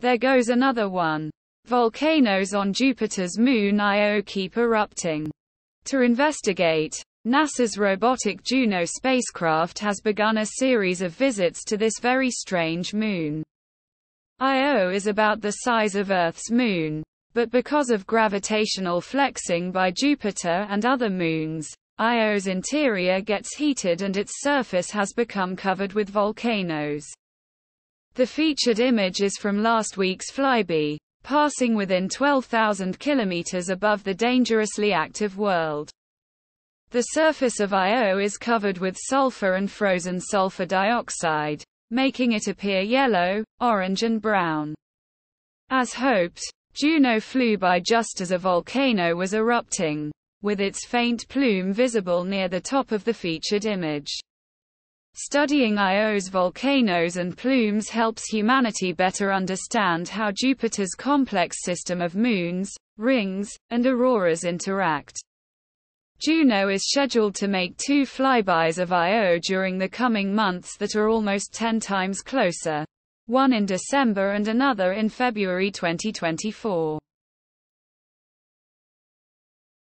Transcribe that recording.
There goes another one. Volcanoes on Jupiter's moon Io keep erupting. To investigate, NASA's robotic Juno spacecraft has begun a series of visits to this very strange moon. Io is about the size of Earth's moon, but because of gravitational flexing by Jupiter and other moons, Io's interior gets heated and its surface has become covered with volcanoes. The featured image is from last week's flyby, passing within 12,000 kilometers above the dangerously active world. The surface of Io is covered with sulfur and frozen sulfur dioxide, making it appear yellow, orange and brown. As hoped, Juno flew by just as a volcano was erupting, with its faint plume visible near the top of the featured image. Studying Io's volcanoes and plumes helps humanity better understand how Jupiter's complex system of moons, rings, and auroras interact. Juno is scheduled to make 2 flybys of Io during the coming months that are almost 10 times closer, one in December and another in February 2024.